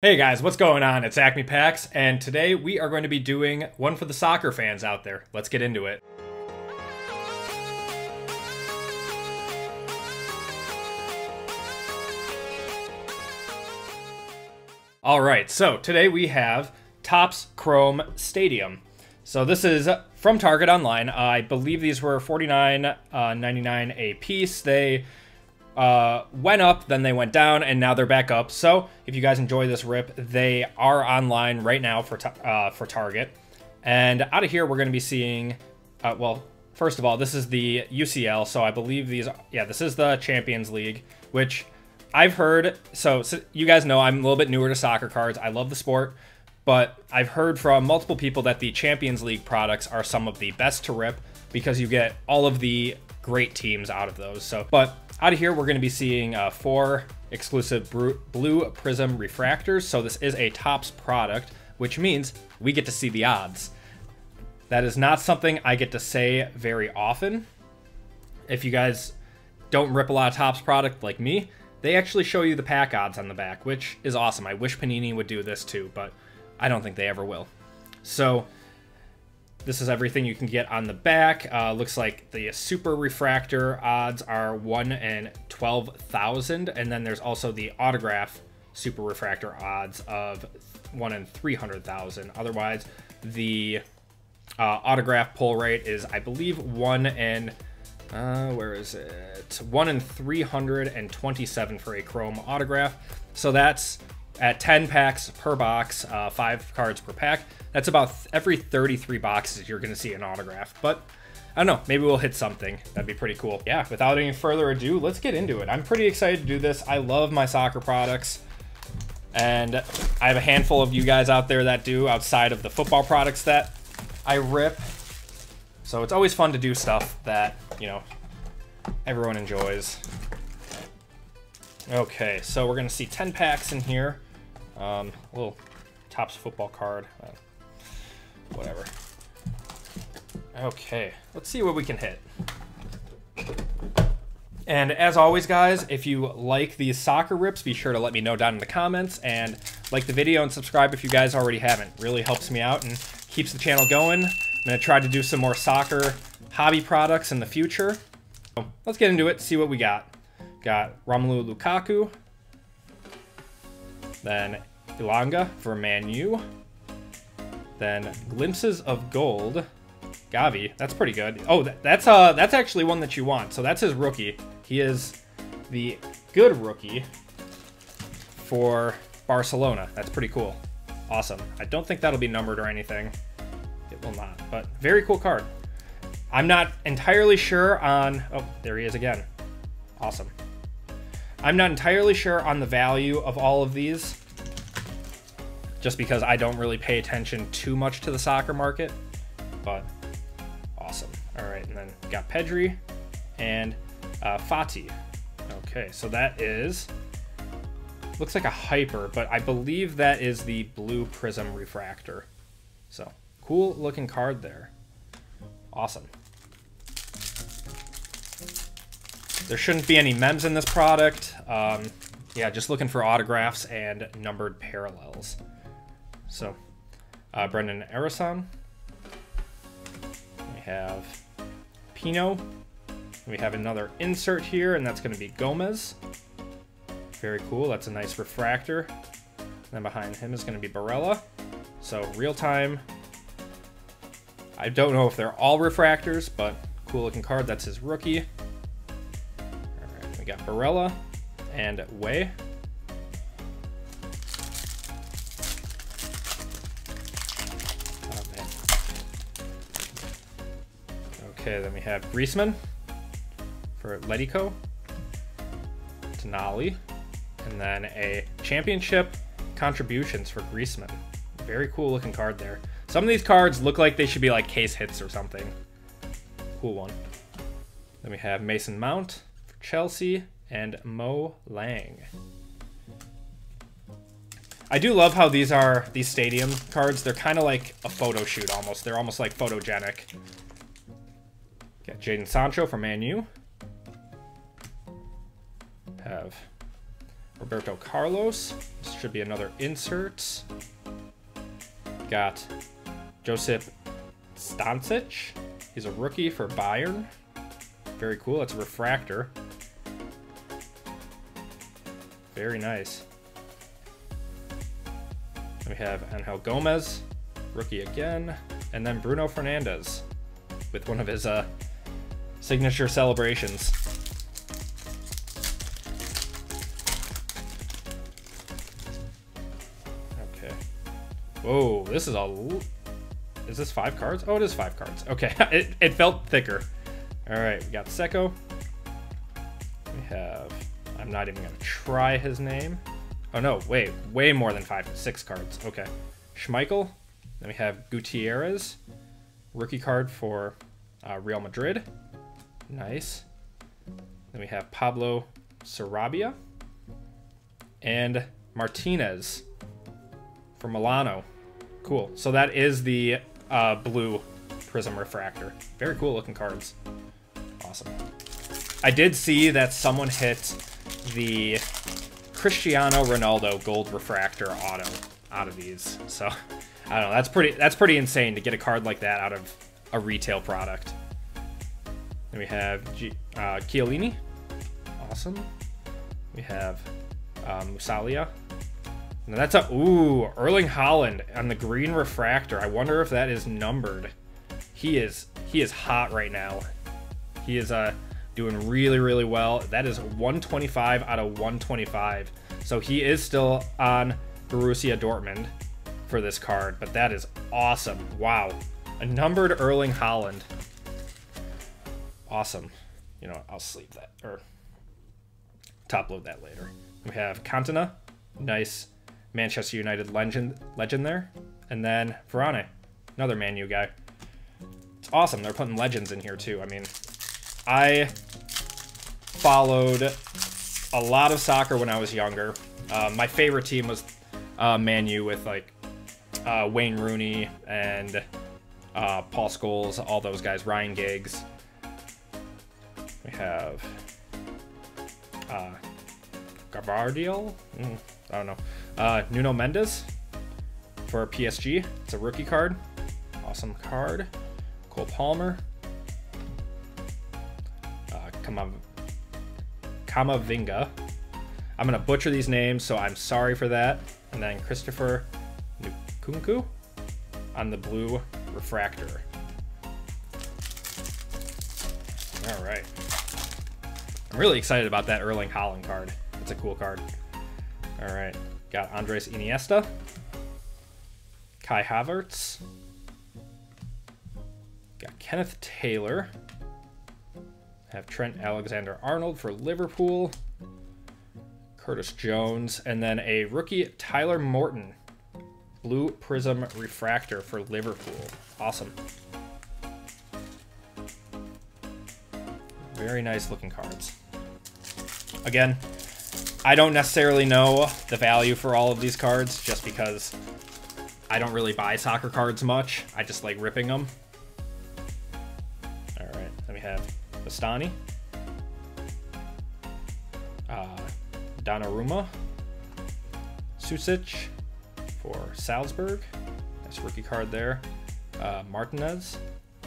Hey guys, what's going on? It's Acme Packs, and today we are going to be doing one for the soccer fans out there. Let's get into it. Alright, so today we have Topps Chrome Stadium. So this is from Target Online. I believe these were $49.99 a piece. They went up, then they went down, and now they're back up. So if you guys enjoy this rip, they are online right now for Target. And out of here, we're going to be seeing, well, first of all, this is the UCL. So I believe these, yeah, this is the Champions League, which I've heard. So you guys know I'm a little bit newer to soccer cards. I love the sport, but I've heard from multiple people that the Champions League products are some of the best to rip because you get all of the great teams out of those. So, but out of here, we're going to be seeing 4 exclusive blue prism refractors. So this is a Topps product, which means we get to see the odds. That is not something I get to say very often. If you guys don't rip a lot of Topps product like me, they actually show you the pack odds on the back, which is awesome. I wish Panini would do this too, but I don't think they ever will. So this is everything you can get on the back. Looks like the Super Refractor odds are 1 in 12,000. And then there's also the Autograph Super Refractor odds of 1 in 300,000. Otherwise, the Autograph pull rate is, I believe, 1 in... where is it? 1 in 327 for a Chrome Autograph. So that's at 10 packs per box, 5 cards per pack. That's about every 33 boxes you're going to see an autograph. But I don't know, maybe we'll hit something. That'd be pretty cool. Yeah, without any further ado, let's get into it. I'm pretty excited to do this. I love my soccer products. And I have a handful of you guys out there that do, outside of the football products that I rip. So it's always fun to do stuff that, you know, everyone enjoys. Okay, so we're going to see 10 packs in here. Little Topps football card, whatever. Okay, let's see what we can hit. And as always, guys, if you like these soccer rips, be sure to let me know down in the comments, and like the video and subscribe if you guys already haven't. Really helps me out and keeps the channel going. I'm going to try to do some more soccer hobby products in the future. So let's get into it, see what we got. Got Romelu Lukaku, then Elanga for Man U, then Glimpses of Gold, Gavi. That's pretty good. Oh, that's actually one that you want. So that's his rookie. He is the good rookie for Barcelona. That's pretty cool. Awesome. I don't think that'll be numbered or anything. It will not, but very cool card. I'm not entirely sure on... Oh, there he is again. Awesome. I'm not entirely sure on the value of all of these, just because I don't really pay attention too much to the soccer market, but awesome. All right, and then got Pedri and Fati. Okay, so that is, looks like a hyper, but I believe that is the blue prism refractor. So cool looking card there. Awesome. There shouldn't be any mems in this product. Yeah, just looking for autographs and numbered parallels. So, Brendan Arasan. We have Pino. We have another insert here, and that's going to be Gomez. Very cool. That's a nice refractor. And then behind him is going to be Barella. So, real time. I don't know if they're all refractors, but cool looking card. That's his rookie. Got Barella and Way. Oh, man. Okay, then we have Griezmann for Atletico, Tonali, and then a Championship Contributions for Griezmann. Very cool looking card there. Some of these cards look like they should be like case hits or something. Cool one. Then we have Mason Mount, Chelsea, and Mo Lang. I do love how these are, these stadium cards, they're kind of like a photo shoot almost. They're almost like photogenic. Got Jadon Sancho from Man U. Have Roberto Carlos. This should be another insert. Got Josip Stančić. He's a rookie for Bayern. Very cool. That's a refractor. Very nice. We have Angel Gomez, rookie again, and then Bruno Fernandes with one of his signature celebrations. Okay. Whoa, this is a... Is this 5 cards? Oh, it is 5 cards. Okay, it felt thicker. All right, we got Seko. We have... I'm not even going to try his name. Oh no, wait, way more than 5, 6 cards. Okay. Schmeichel. Then we have Gutierrez. Rookie card for Real Madrid. Nice. Then we have Pablo Sarabia. And Martinez for Milano. Cool. So that is the blue prism refractor. Very cool looking cards. Awesome. I did see that someone hit the Cristiano Ronaldo gold refractor auto out of these. So, I don't know, that's pretty insane to get a card like that out of a retail product. Then we have Chiellini. Awesome. We have Musiala. Now that's a, ooh, Erling Haaland on the green refractor. I wonder if that is numbered. He is hot right now. He is doing really, really well. That is 125 out of 125. So he is still on Borussia Dortmund for this card, but that is awesome. Wow. A numbered Erling Haaland. Awesome. You know, I'll sleeve that or top load that later. We have Cantona. Nice Manchester United legend there. And then Varane, another Man U guy. It's awesome. They're putting legends in here too. I mean, I followed a lot of soccer when I was younger. My favorite team was Man U with like Wayne Rooney and Paul Scholes, all those guys, Ryan Giggs. We have Gavardiol, I don't know, Nuno Mendes for PSG. It's a rookie card, awesome card. Cole Palmer. Kamavinga. I'm going to butcher these names, so I'm sorry for that. And then Christopher Nkunku on the blue refractor. All right. I'm really excited about that Erling Haaland card. It's a cool card. All right. Got Andres Iniesta. Kai Havertz. Got Kenneth Taylor. Have Trent Alexander-Arnold for Liverpool, Curtis Jones, and then a rookie Tyler Morton, blue prism refractor for Liverpool. Awesome. Very nice looking cards. Again, I don't necessarily know the value for all of these cards just because I don't really buy soccer cards much. I just like ripping them. All right, then we have Bastani, Donnarumma, Susic for Salzburg, nice rookie card there, Martinez,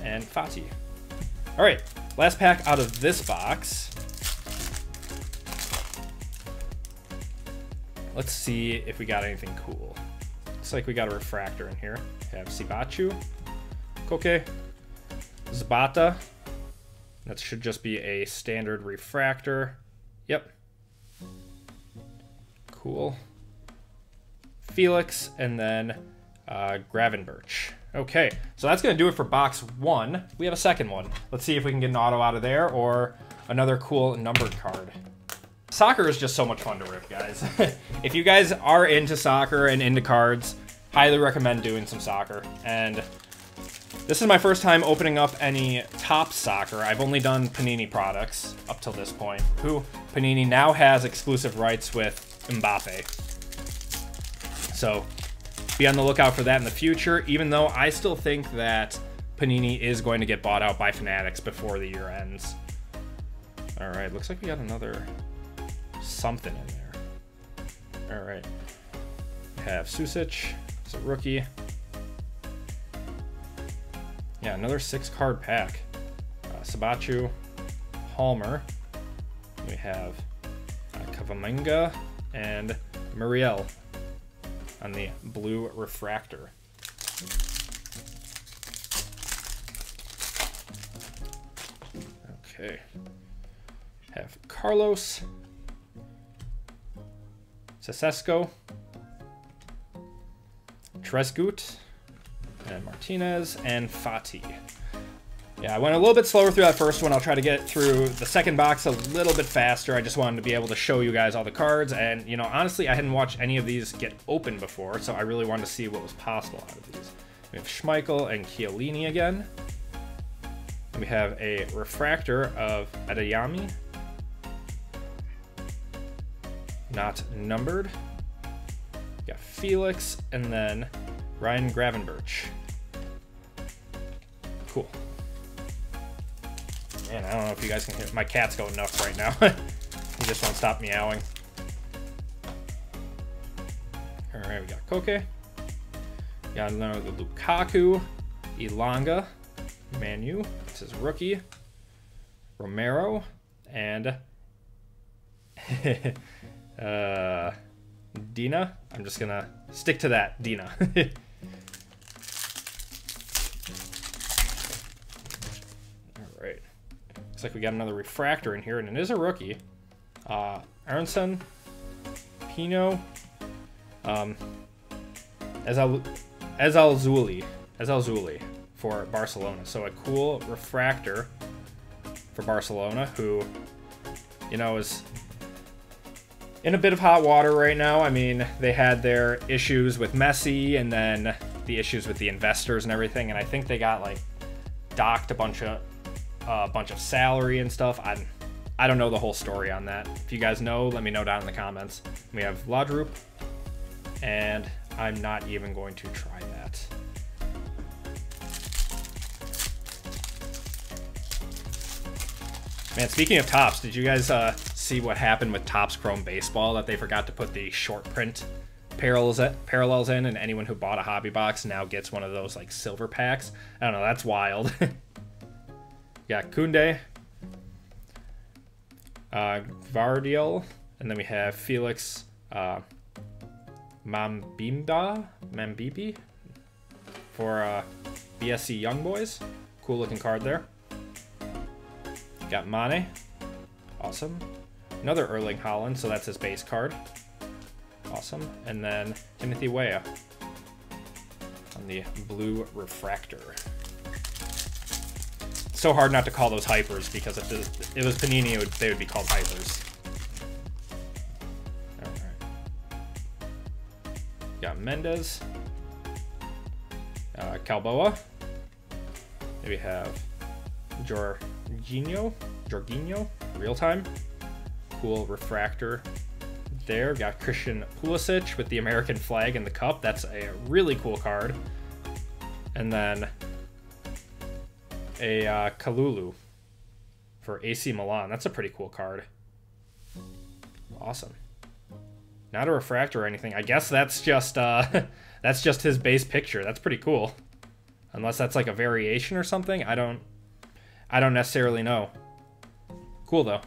and Fati. All right, last pack out of this box. Let's see if we got anything cool. Looks like we got a refractor in here. We have Sibachu, Koke, Zapata. That should just be a standard refractor. Yep. Cool. Felix and then Gravenberch. Okay, so that's going to do it for box one. We have a second one. Let's see if we can get an auto out of there or another cool numbered card. Soccer is just so much fun to rip, guys. If you guys are into soccer and into cards, highly recommend doing some soccer. And this is my first time opening up any Topps soccer. I've only done Panini products up till this point. Who Panini now has exclusive rights with Mbappe. So be on the lookout for that in the future, even though I still think that Panini is going to get bought out by Fanatics before the year ends. All right, looks like we got another something in there. All right. Have Susic. It's a rookie. Yeah, another 6-card pack. Sabachu, Palmer. We have Kavaminga and Muriel on the blue refractor. Okay. Have Carlos, Sesesco, Tresgut, and Martinez, and Fati. Yeah, I went a little bit slower through that first one. I'll try to get through the second box a little bit faster. I just wanted to be able to show you guys all the cards. And, you know, honestly, I hadn't watched any of these get open before, so I really wanted to see what was possible out of these. We have Schmeichel and Chiellini again. We have a refractor of Adeyemi. Not numbered. We got Felix and then Ryan Gravenberch. Cool. Man, I don't know if you guys can hear. My cat's going nuts right now. He just won't stop meowing. All right, we got Koke. We got Lukaku, Elanga, Manu. This is rookie. Romero and Dina. I'm just gonna stick to that, Dina. All right. Looks like we got another refractor in here, and it is a rookie. Aronson, Pino, Ezalzuli for Barcelona. So a cool refractor for Barcelona, who, you know, is in a bit of hot water right now. I mean, they had their issues with Messi and then the issues with the investors and everything, and I think they got like docked a bunch of salary and stuff. I don't know the whole story on that. If you guys know, let me know down in the comments. We have Laudrup, and I'm not even going to try that. Man, speaking of Topps, did you guys see what happened with Topps Chrome Baseball, that they forgot to put the short print parallels in, and anyone who bought a hobby box now gets one of those like silver packs? I don't know, that's wild. Yeah, Koundé, Vardiel, and then we have Felix Mambibi for BSC Young Boys. Cool looking card there. Got Mane. Awesome. Another Erling Haaland, so that's his base card. Awesome. And then Timothy Weah on the blue refractor. It's so hard not to call those hypers, because if it was Panini, they would be called hypers. All right. Got Mendes. Calboa. Then we have Jorginho, real time. Cool refractor there. We've got Christian Pulisic with the American flag and the cup. That's a really cool card. And then a Kalulu for AC Milan. That's a pretty cool card. Awesome. Not a refractor or anything. I guess that's just that's just his base picture. That's pretty cool. Unless that's like a variation or something. I don't necessarily know. Cool though.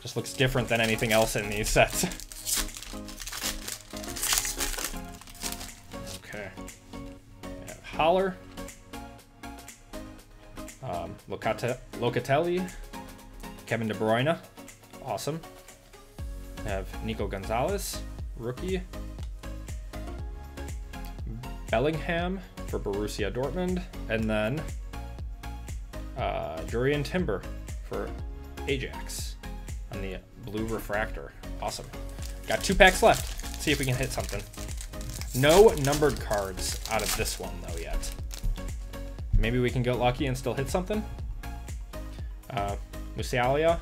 Just looks different than anything else in these sets. Okay. We have Haller. Locatelli. Kevin De Bruyne. Awesome. We have Nico Gonzalez, rookie. Bellingham for Borussia Dortmund. And then Jurian Timber for Ajax on the blue refractor. Awesome. Got 2 packs left. Let's see if we can hit something. No numbered cards out of this one though yet. Maybe we can get lucky and still hit something. Musiala,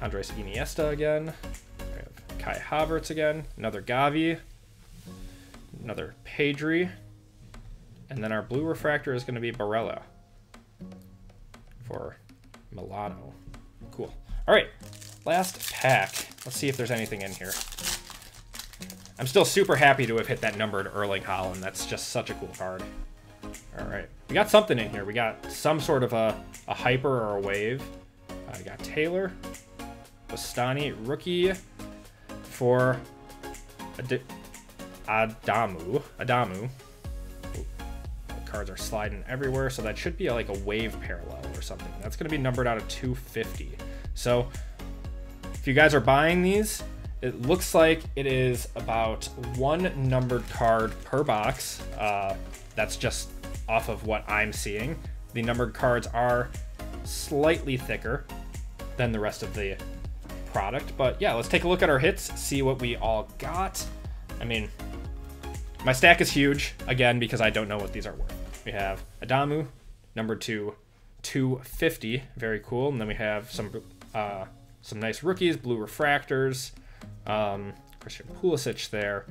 Andres Iniesta again. We have Kai Havertz again. Another Gavi. Another Pedri. And then our blue refractor is going to be Barella for Milano. Cool. All right, last pack. Let's see if there's anything in here. I'm still super happy to have hit that numbered Erling Haaland. That's just such a cool card. All right, we got something in here. We got some sort of a hyper or a wave. I got Taylor, Bastani, rookie for Adamu. Ooh, cards are sliding everywhere, so that should be like a wave parallel or something. That's going to be numbered out of 250. So if you guys are buying these, it looks like it is about one numbered card per box. That's just off of what I'm seeing. The numbered cards are slightly thicker than the rest of the product. But yeah, let's take a look at our hits, see what we all got. I mean, my stack is huge, again, because I don't know what these are worth. We have Adamu, number 2/250, very cool. And then we have some nice rookies, blue refractors, Christian Pulisic there.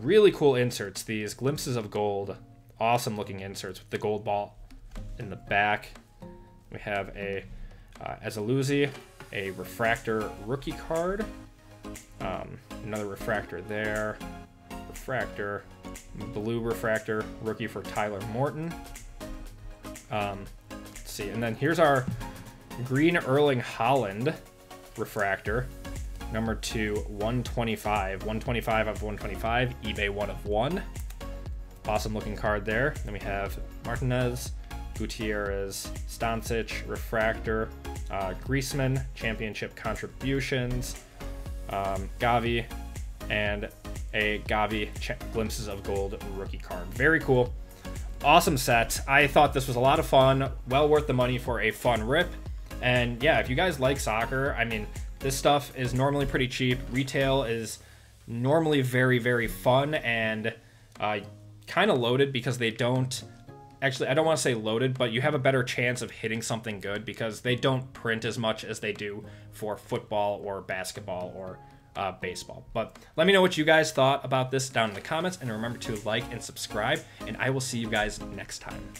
Really cool inserts, these glimpses of gold. Awesome looking inserts with the gold ball in the back. We have a Ezaluzzi, a refractor rookie card. Another refractor there. Refractor, blue refractor, rookie for Tyler Morton. Let's see, and then here's our green Erling Haaland refractor. Number 2/125. 125/125. eBay 1/1. Awesome looking card there. Then we have Martinez, Gutierrez, Stancic, refractor, Griezmann, Championship Contributions, Gavi, and a Gavi glimpses of gold rookie card. Very cool. Awesome set. I thought this was a lot of fun. Well worth the money for a fun rip. And yeah, if you guys like soccer, I mean, this stuff is normally pretty cheap. Retail is normally very, very fun and kind of loaded because they don't... Actually, I don't want to say loaded, but you have a better chance of hitting something good because they don't print as much as they do for football or basketball or baseball. But let me know what you guys thought about this down in the comments. And remember to like and subscribe. And I will see you guys next time.